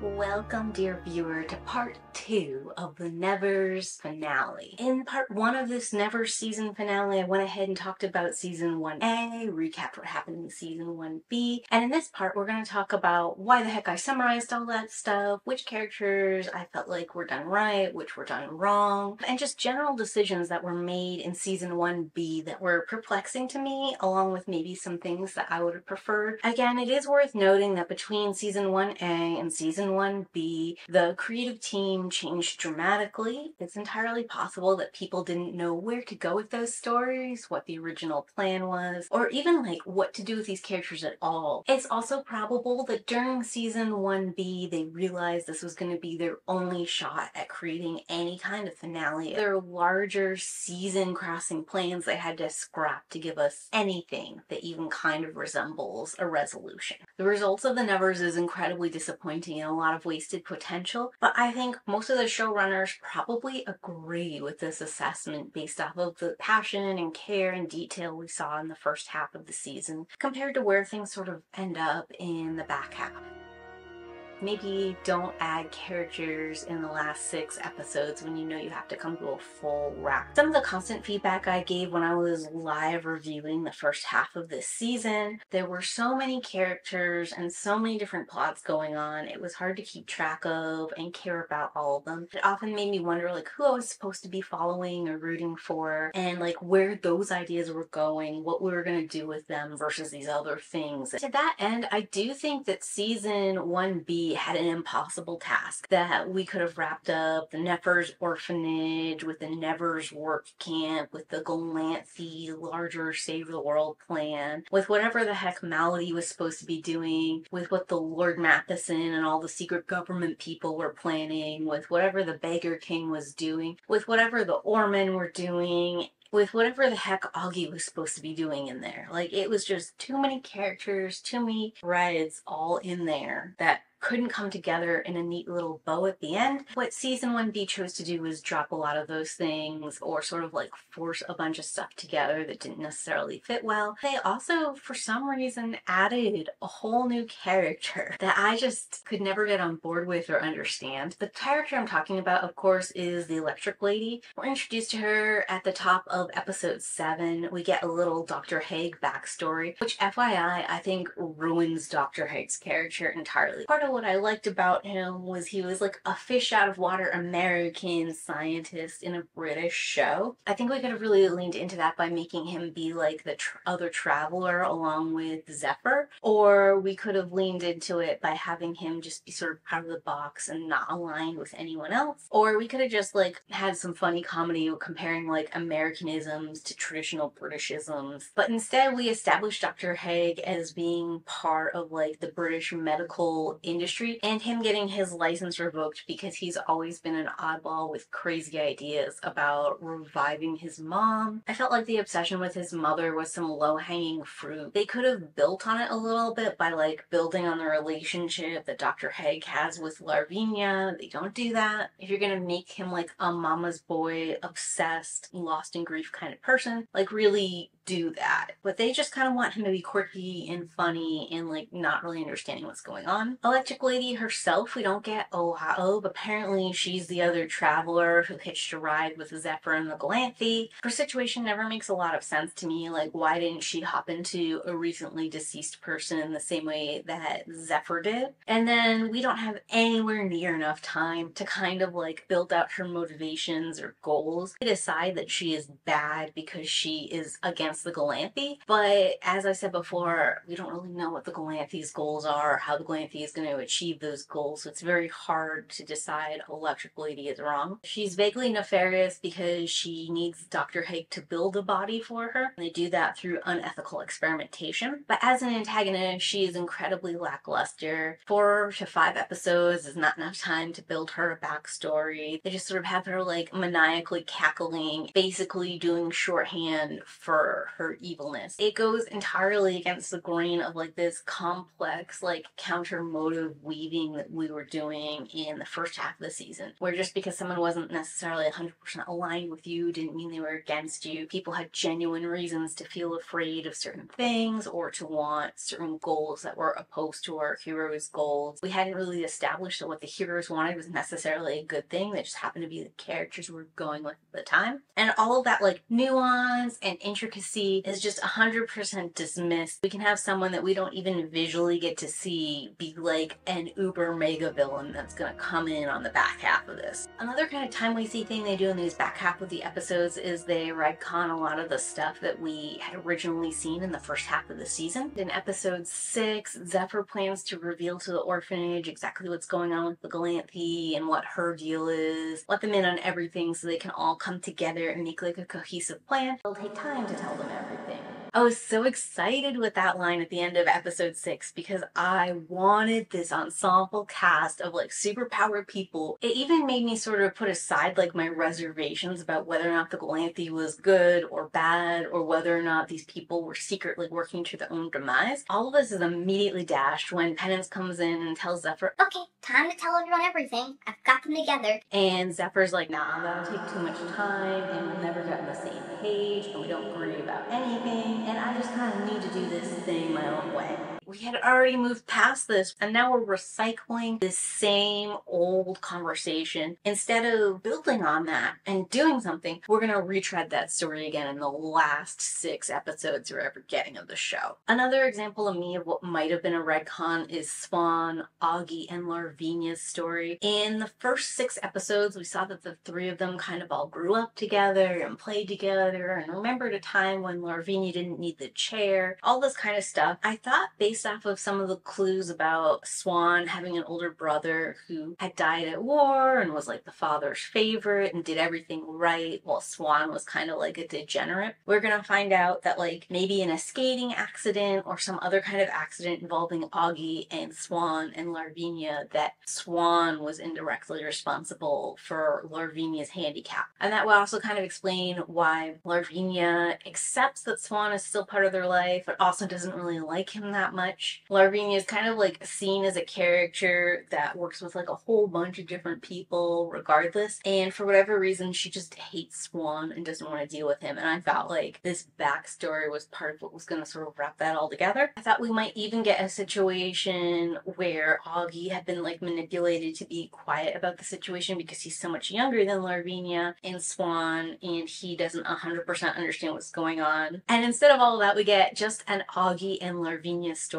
Welcome, dear viewer, to part 2 of the Nevers finale. In part 1 of this Nevers season finale, I went ahead and talked about season 1A, recapped what happened in season 1B, and in this part we're going to talk about why the heck I summarized all that stuff, which characters I felt like were done right, which were done wrong, and just general decisions that were made in season 1B that were perplexing to me, along with maybe some things that I would have preferred. Again, it is worth noting that between season 1A and season 1B, the creative team changed dramatically. It's entirely possible that people didn't know where to go with those stories, what the original plan was, or even like what to do with these characters at all. It's also probable that during season 1B they realized this was going to be their only shot at creating any kind of finale. Their larger season crossing plans they had to scrap to give us anything that even kind of resembles a resolution. The results of the Nevers is incredibly disappointing and a lot of wasted potential, but I think most of the showrunners probably agree with this assessment based off of the passion and care and detail we saw in the first half of the season compared to where things sort of end up in the back half. Maybe don't add characters in the last 6 episodes when you know you have to come to a full wrap. Some of the constant feedback I gave when I was live reviewing the first half of this season, there were so many characters and so many different plots going on, it was hard to keep track of and care about all of them. It often made me wonder like who I was supposed to be following or rooting for, and like where those ideas were going, what we were going to do with them versus these other things. To that end, I do think that season 1B had an impossible task, that we could have wrapped up the Nevers orphanage with the Nevers work camp, with the Galanthiized larger save the world plan, with whatever the heck Maladie was supposed to be doing, with what the Lord Matheson and all the secret government people were planning, with whatever the Beggar King was doing, with whatever the Ormen were doing, with whatever the heck Augie was supposed to be doing in there. Like, it was just too many characters, too many threads all in there that couldn't come together in a neat little bow at the end. What season 1B chose to do was drop a lot of those things or sort of like force a bunch of stuff together that didn't necessarily fit well. They also, for some reason, added a whole new character that I just could never get on board with or understand. The character I'm talking about, of course, is the Electric Lady. We're introduced to her at the top of episode 7. We get a little Dr. Hague backstory, which, FYI, I think ruins Dr. Hague's character entirely. Part of what I liked about him was he was like a fish out of water American scientist in a British show. I think we could have really leaned into that by making him be like the other traveler along with Zephyr, or we could have leaned into it by having him just be sort of out of the box and not aligned with anyone else, or we could have just like had some funny comedy comparing like Americanisms to traditional Britishisms. But instead we established Dr. Hague as being part of like the British medical industry, and him getting his license revoked because he's always been an oddball with crazy ideas about reviving his mom. I felt like the obsession with his mother was some low-hanging fruit. They could have built on it a little bit by like building on the relationship that Dr. Hague has with Lavinia. They don't do that. If you're gonna make him like a mama's boy, obsessed, lost in grief kind of person, like really do that. But they just kind of want him to be quirky and funny and like not really understanding what's going on. Electric Lady herself, we don't get a lot of. Apparently she's the other traveler who hitched a ride with Zephyr and the Galanthi. Her situation never makes a lot of sense to me. Like, why didn't she hop into a recently deceased person in the same way that Zephyr did? And then we don't have anywhere near enough time to kind of like build out her motivations or goals. They decide that she is bad because she is against the Galanthi, but as I said before, we don't really know what the Galanthi's goals are or how the Galanthi is going to achieve those goals, so it's very hard to decide Electric Lady is wrong. She's vaguely nefarious because she needs Dr. Hague to build a body for her, and they do that through unethical experimentation. But as an antagonist, she is incredibly lackluster. 4 to 5 episodes is not enough time to build her a backstory. They just sort of have her like maniacally cackling, basically doing shorthand for her evilness. It goes entirely against the grain of like this complex like counter motive weaving that we were doing in the first half of the season, where just because someone wasn't necessarily 100% aligned with you didn't mean they were against you. People had genuine reasons to feel afraid of certain things or to want certain goals that were opposed to our heroes' goals. We hadn't really established that what the heroes wanted was necessarily a good thing. That just happened to be the characters we were going with at the time. And all of that like nuance and intricacy is just 100% dismissed. We can have someone that we don't even visually get to see be like an uber mega villain that's gonna come in on the back half of this. Another kind of time wasty thing they do in these back half of the episodes is they retcon a lot of the stuff that we had originally seen in the first half of the season. In episode 6, Zephyr plans to reveal to the orphanage exactly what's going on with the Galanthi and what her deal is, let them in on everything so they can all come together and make like a cohesive plan. It'll take time to tell them everything. I was so excited with that line at the end of episode 6 because I wanted this ensemble cast of like superpowered people. It even made me sort of put aside like my reservations about whether or not the Galanthi was good or bad or whether or not these people were secretly working to their own demise. All of this is immediately dashed when Penance comes in and tells Zephyr, okay, time to tell everyone everything. I've got them together. And Zephyr's like, nah, that'll take too much time and we'll never get on the same page and we don't agree about anything. And I just kind of need to do this thing my own way. We had already moved past this, and now we're recycling the same old conversation. Instead of building on that and doing something, we're going to retread that story again in the last 6 episodes we're ever getting of the show. Another example of me of what might have been a retcon is Swan, Augie, and Lavinia's story. In the first 6 episodes, we saw that the 3 of them kind of all grew up together and played together and remembered a time when Lavinia didn't need the chair, all this kind of stuff. I thought based off of some of the clues about Swan having an older brother who had died at war and was like the father's favorite and did everything right while Swan was kind of like a degenerate, we're gonna find out that like maybe in a skating accident or some other kind of accident involving Augie and Swan and Lavinia, that Swan was indirectly responsible for Larvinia's handicap. And that will also kind of explain why Lavinia accepts that Swan is still part of their life but also doesn't really like him that much. Lavinia is kind of like seen as a character that works with like a whole bunch of different people regardless, and for whatever reason she just hates Swan and doesn't want to deal with him. And I thought like this backstory was part of what was going to sort of wrap that all together. I thought we might even get a situation where Augie had been like manipulated to be quiet about the situation because he's so much younger than Lavinia and Swan and he doesn't 100% understand what's going on. And instead of all of that, we get just an Augie and Lavinia story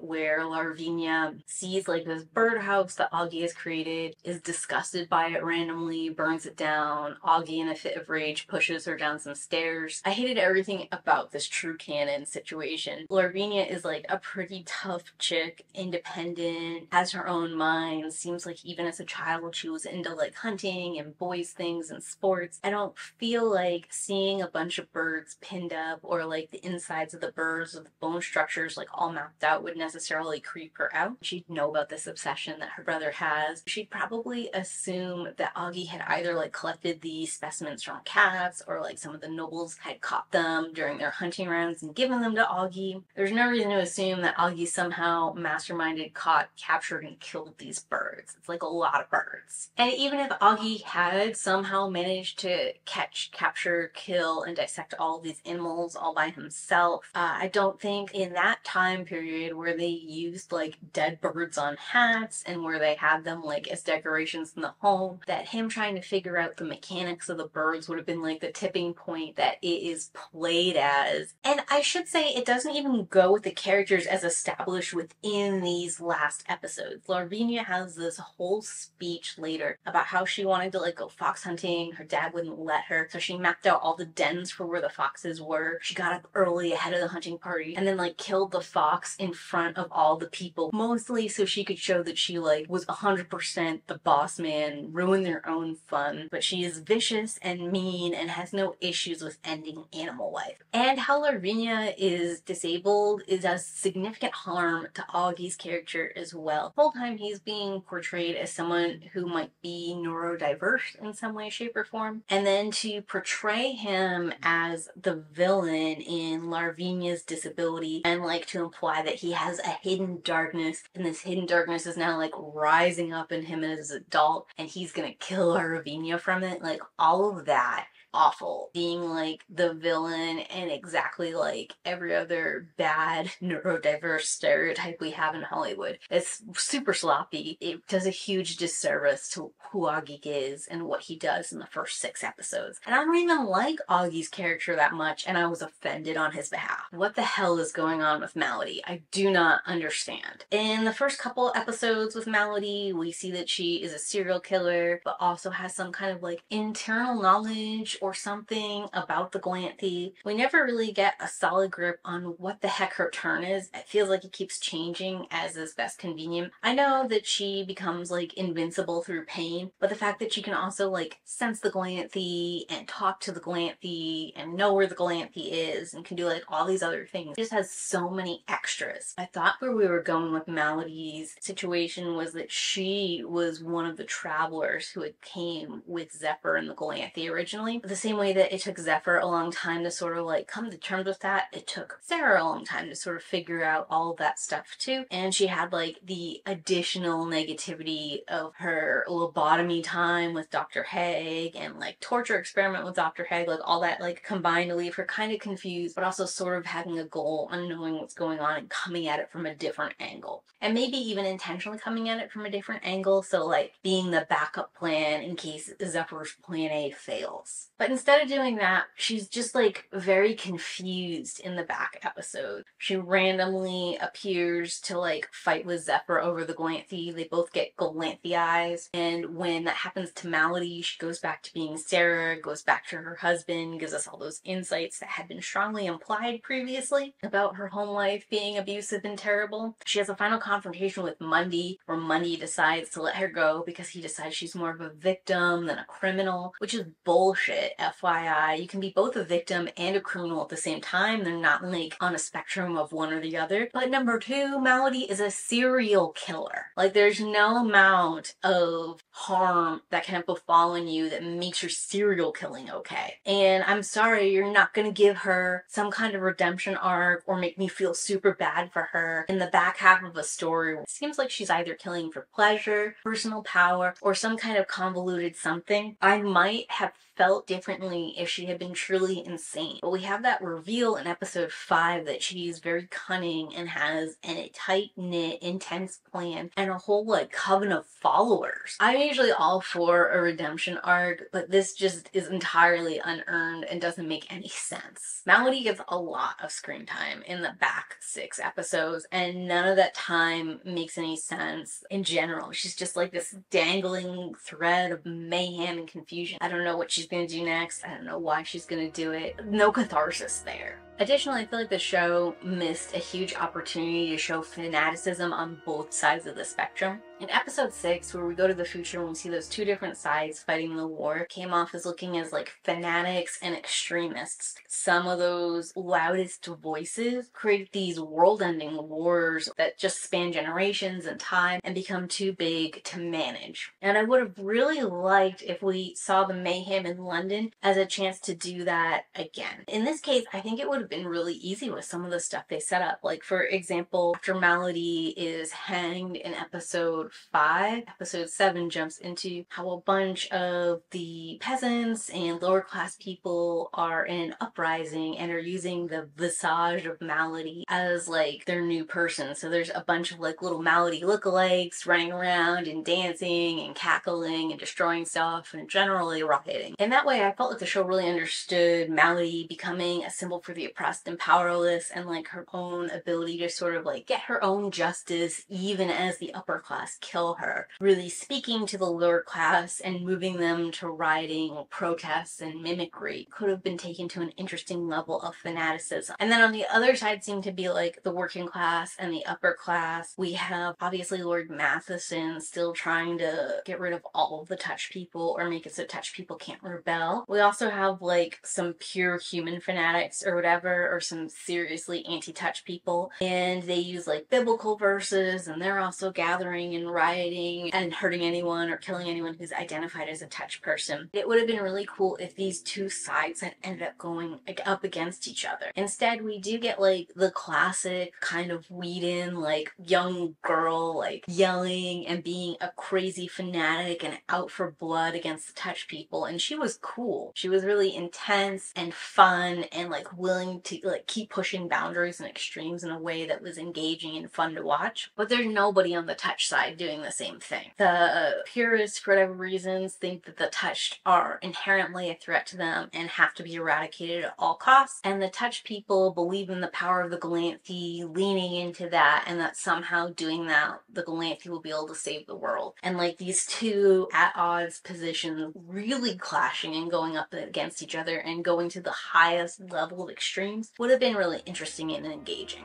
where Lavinia sees like this birdhouse that Augie has created, is disgusted by it randomly, burns it down. Augie in a fit of rage pushes her down some stairs. I hated everything about this true canon situation. Lavinia is like a pretty tough chick, independent, has her own mind, seems like even as a child she was into like hunting and boys things and sports. I don't feel like seeing a bunch of birds pinned up or like the insides of the birds with the bone structures like all mapped out would necessarily creep her out. She'd know about this obsession that her brother has. She'd probably assume that Augie had either like collected the specimens from cats or like some of the nobles had caught them during their hunting rounds and given them to Augie. There's no reason to assume that Augie somehow masterminded, caught, captured, and killed these birds. It's like a lot of birds. And even if Augie had somehow managed to catch, capture, kill, and dissect all these animals all by himself, I don't think in that time period where they used like dead birds on hats and where they had them like as decorations in the home, that him trying to figure out the mechanics of the birds would have been like the tipping point that it is played as. And I should say it doesn't even go with the characters as established within these last episodes. Lavinia has this whole speech later about how she wanted to like go fox hunting. Her dad wouldn't let her, so she mapped out all the dens for where the foxes were. She got up early ahead of the hunting party and then like killed the fox in front of all the people, mostly so she could show that she, like, was 100% the boss man, ruin their own fun, but she is vicious and mean and has no issues with ending animal life. And how Lavinia is disabled is a significant harm to Augie's character as well. The whole time he's being portrayed as someone who might be neurodiverse in some way, shape, or form, and then to portray him as the villain in Larvinia's disability and, like, to imply that he has a hidden darkness, and this hidden darkness is now, like, rising up in him as an adult, and he's gonna kill Lavinia from it, like, all of that. Awful. Being like the villain and exactly like every other bad neurodiverse stereotype we have in Hollywood. It's super sloppy. It does a huge disservice to who Augie is and what he does in the first 6 episodes. And I don't even like Augie's character that much, and I was offended on his behalf. What the hell is going on with Maladie? I do not understand. In the first couple episodes with Maladie, we see that she is a serial killer, but also has some kind of like internal knowledge or something about the Galanthi. We never really get a solid grip on what the heck her turn is. It feels like it keeps changing as is best convenient. I know that she becomes like invincible through pain, but the fact that she can also like sense the Galanthi and talk to the Galanthi and know where the Galanthi is and can do like all these other things, it just has so many extras. I thought where we were going with Maladie's situation was that she was one of the travelers who had came with Zephyr and the Galanthi originally. The same way that it took Zephyr a long time to sort of like come to terms with that, it took Sarah a long time to sort of figure out all of that stuff too. And she had like the additional negativity of her lobotomy time with Dr. Hague and like torture experiment with Dr. Hague, like all that like combined to leave her kind of confused, but also sort of having a goal and knowing what's going on and coming at it from a different angle. And maybe even intentionally coming at it from a different angle. So like being the backup plan in case Zephyr's plan A fails. But instead of doing that, she's just like very confused in the back episode. She randomly appears to like fight with Zephyr over the Galanthi. They both get Galanthiized, and when that happens to Maladie, she goes back to being Sarah, goes back to her husband, gives us all those insights that had been strongly implied previously about her home life being abusive and terrible. She has a final confrontation with Mundy, where Mundy decides to let her go because he decides she's more of a victim than a criminal, which is bullshit. FYI, you can be both a victim and a criminal at the same time. They're not like on a spectrum of one or the other. But number 2, Maladie is a serial killer. Like, there's no amount of harm that can have befallen you that makes your serial killing okay. And I'm sorry, you're not gonna give her some kind of redemption arc or make me feel super bad for her in the back half of a story. It seems like she's either killing for pleasure, personal power, or some kind of convoluted something. I might have felt differently if she had been truly insane. But we have that reveal in episode 5 that she's very cunning and has a tight-knit, intense plan and a whole like coven of followers. I'm usually all for a redemption arc, but this just is entirely unearned and doesn't make any sense. Maladie gets a lot of screen time in the back 6 episodes, and none of that time makes any sense in general. She's just like this dangling thread of mayhem and confusion. I don't know what she's gonna do next. I don't know why she's gonna do it. No catharsis there. Additionally, I feel like the show missed a huge opportunity to show fanaticism on both sides of the spectrum. In episode 6, where we go to the future and we see those two different sides fighting the war, came off as looking as like fanatics and extremists. Some of those loudest voices create these world-ending wars that just span generations and time and become too big to manage. And I would have really liked if we saw the mayhem in London as a chance to do that again. In this case, I think it would have been really easy with some of the stuff they set up. Like, for example, after Maladie is hanged in episode 5, episode 7 jumps into how a bunch of the peasants and lower class people are in an uprising and are using the visage of Maladie as like their new person. So there's a bunch of like little Maladie lookalikes running around and dancing and cackling and destroying stuff and generally rioting. And that way I felt like the show really understood Maladie becoming a symbol for the depressed and powerless, and like her own ability to sort of like get her own justice even as the upper class kill her, really speaking to the lower class and moving them to rioting, protests, and mimicry, could have been taken to an interesting level of fanaticism. And then on the other side seemed to be like the working class and the upper class. We have obviously Lord Matheson still trying to get rid of all of the touch people or make it so touch people can't rebel. We also have like some pure human fanatics or whatever, or some seriously anti-touch people, and they use like biblical verses, and they're also gathering and rioting and hurting anyone or killing anyone who's identified as a touch person. It would have been really cool if these two sides had ended up going up against each other. Instead, we do get like the classic kind of Whedon, like young girl, like yelling and being a crazy fanatic and out for blood against the touch people. And she was cool. She was really intense and fun and like willing to like keep pushing boundaries and extremes in a way that was engaging and fun to watch. But there's nobody on the touch side doing the same thing. The purists, for whatever reasons, think that the touched are inherently a threat to them and have to be eradicated at all costs. And the touch people believe in the power of the Galanthi, leaning into that, and that somehow doing that, the Galanthi will be able to save the world. And like these two at odds positions really clashing and going up against each other and going to the highest level of extremes would have been really interesting and engaging.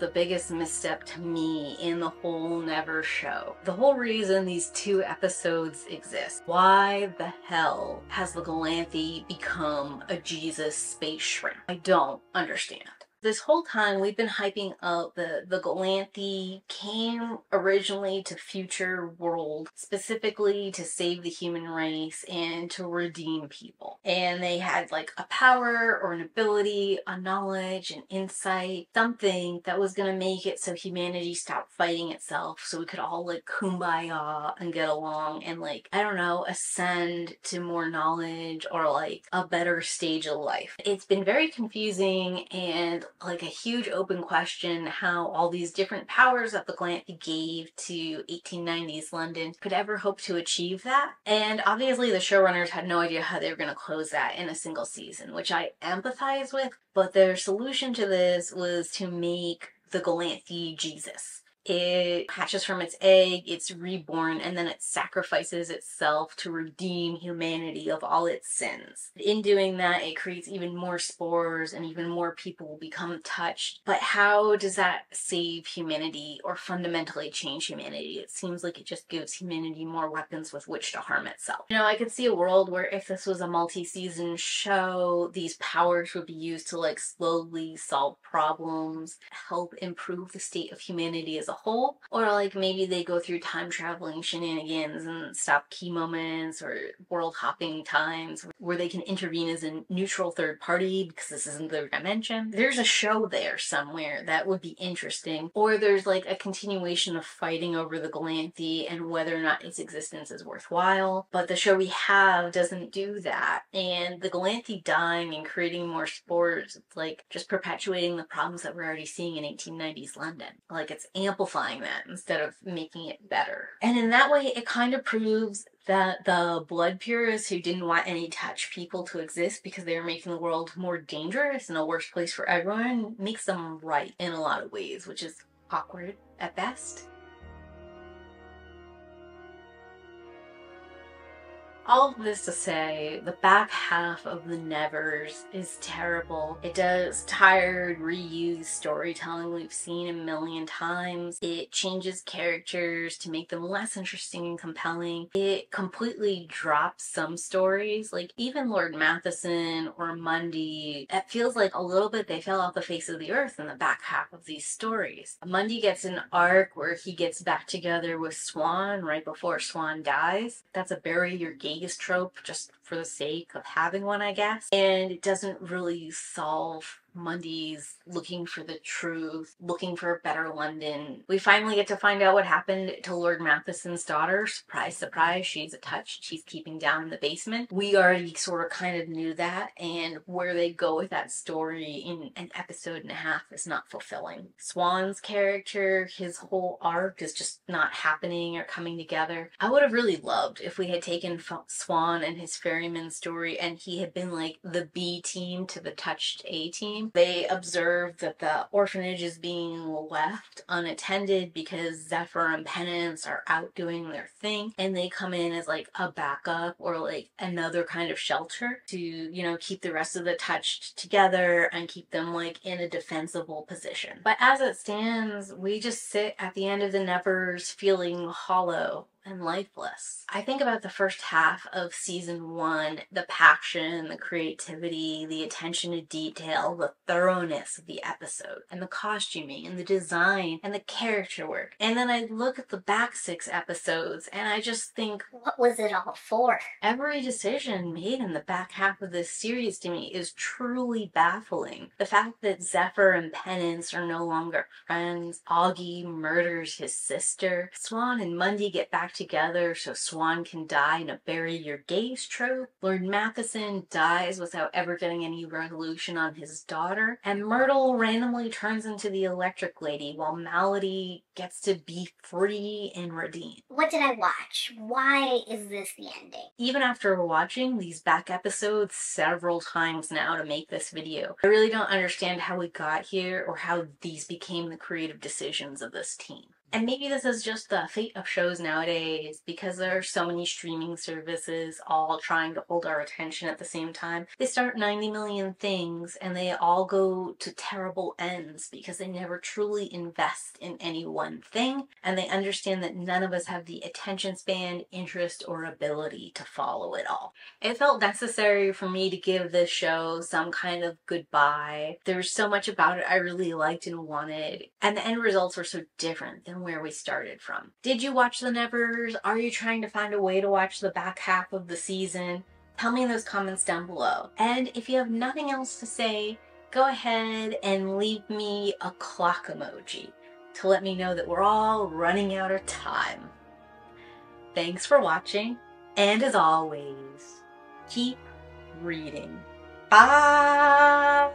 The biggest misstep to me in the whole Nevers show. The whole reason these two episodes exist. Why the hell has the Galanthi become a Jesus space shrimp? I don't understand. This whole time we've been hyping up the Galanthi came originally to future world specifically to save the human race and to redeem people. And they had like a power or an ability, a knowledge, an insight, something that was going to make it so humanity stopped fighting itself, so we could all like kumbaya and get along and like, I don't know, ascend to more knowledge or like a better stage of life. It's been very confusing and like a huge open question how all these different powers that the Galanthi gave to 1890s London could ever hope to achieve that. And obviously the showrunners had no idea how they were going to close that in a single season, which I empathize with, but their solution to this was to make the Galanthi Jesus. It hatches from its egg, it's reborn, and then it sacrifices itself to redeem humanity of all its sins. In doing that, it creates even more spores and even more people will become touched. But how does that save humanity or fundamentally change humanity? It seems like it just gives humanity more weapons with which to harm itself. You know, I could see a world where if this was a multi-season show, these powers would be used to like slowly solve problems, help improve the state of humanity as a whole, or like maybe they go through time traveling shenanigans and stop key moments or world hopping times where they can intervene as a neutral third party because this isn't their dimension. There's a show there somewhere that would be interesting. Or there's like a continuation of fighting over the Galanthi and whether or not its existence is worthwhile, but the show we have doesn't do that. And the Galanthi dying and creating more spores, it's like just perpetuating the problems that we're already seeing in 1890s London. Like it's amplifying that instead of making it better. And in that way, it kind of proves that the blood purists who didn't want any touch people to exist because they were making the world more dangerous and a worse place for everyone makes them right in a lot of ways, which is awkward at best. All of this to say, the back half of The Nevers is terrible. It does tired, reused storytelling we've seen a million times. It changes characters to make them less interesting and compelling. It completely drops some stories, like even Lord Matheson or Mundy. It feels like a little bit they fell off the face of the earth in the back half of these stories. Mundy gets an arc where he gets back together with Swan right before Swan dies. That's a bury your game trope just for the sake of having one, I guess. And it doesn't really solve Mundy's looking for the truth, looking for a better London. We finally get to find out what happened to Lord Matheson's daughter. Surprise, surprise, she's a touch. She's keeping down in the basement. We already sort of kind of knew that, and where they go with that story in an episode and a half is not fulfilling. Swan's character, his whole arc is just not happening or coming together. I would have really loved if we had taken Swan and his fair Berryman's story, and he had been like the B team to the touched A team. They observed that the orphanage is being left unattended because Zephyr and Penance are out doing their thing, and they come in as like a backup or like another kind of shelter to, you know, keep the rest of the touched together and keep them like in a defensible position. But as it stands, we just sit at the end of the Nevers feeling hollow and lifeless. I think about the first half of season 1, the passion, the creativity, the attention to detail, the thoroughness of the episode, and the costuming, and the design, and the character work. And then I look at the back 6 episodes, and I just think, what was it all for? Every decision made in the back half of this series to me is truly baffling. The fact that Zephyr and Penance are no longer friends, Augie murders his sister, Swan and Mundy get back together so Swan can die in a bury your gaze trope. Lord Matheson dies without ever getting any resolution on his daughter. And Myrtle randomly turns into the Electric Lady while Maladie gets to be free and redeemed. What did I watch? Why is this the ending? Even after watching these back episodes several times now to make this video, I really don't understand how we got here or how these became the creative decisions of this team. And maybe this is just the fate of shows nowadays, because there are so many streaming services all trying to hold our attention at the same time. They start 90 million things and they all go to terrible ends because they never truly invest in any one thing, and they understand that none of us have the attention span, interest, or ability to follow it all. It felt necessary for me to give this show some kind of goodbye. There was so much about it I really liked and wanted, and the end results were so different than where we started from. Did you watch The Nevers? Are you trying to find a way to watch the back half of the season? Tell me in those comments down below. And if you have nothing else to say, go ahead and leave me a clock emoji to let me know that we're all running out of time. Thanks for watching, and as always, keep reading. Bye!